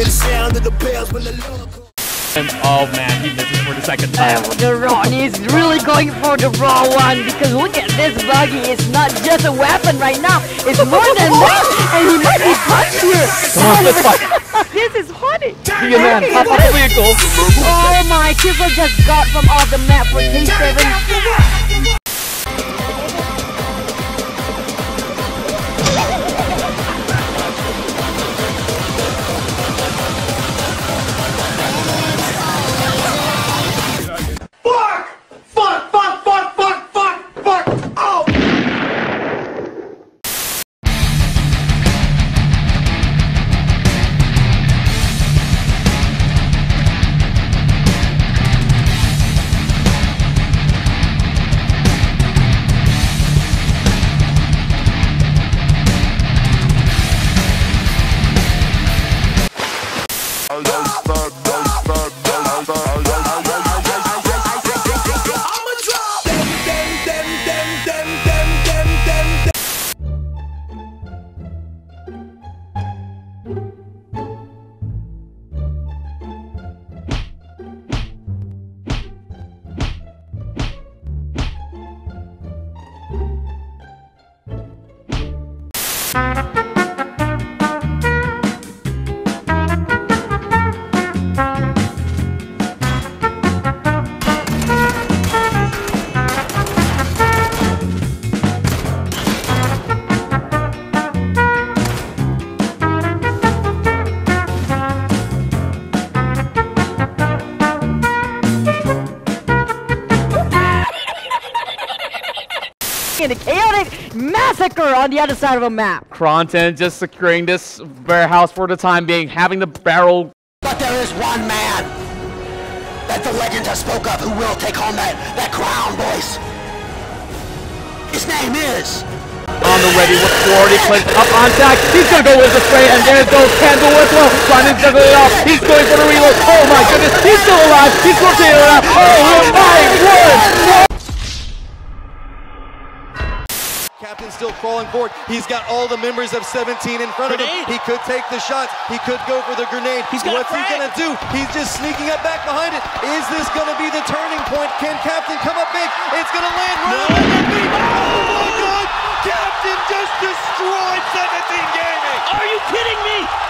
hear the sound of the bells when the love comes. Oh man, he misses for the second time. The raw, and he's really going for the raw one, because look at this buggy. It's not just a weapon right now. It's more than that, and he might be punched here. This is funny. See you, man. Oh my, people just got from off the map for Team 7. In a chaotic massacre on the other side of a map. Kronten just securing this warehouse for the time being, having the barrel. But there is one man that the legend has spoke of who will take home that crown, boys. His name is... On the ready with 40 click up on deck. He's gonna go with the spray, and there goes Candle as well. Kronten's gonna get it off. He's going for the reload. Oh my goodness, he's still alive. He's rotating around. Oh my word! Captain's still crawling forward. He's got all the members of 17 in front of him. He could take the shots. He could go for the grenade. What's he going to do? He's just sneaking up back behind it. Is this going to be the turning point? Can Captain come up big? It's going to land right on the feet. Oh, my God! Captain just destroyed 17 Gaming! Are you kidding me?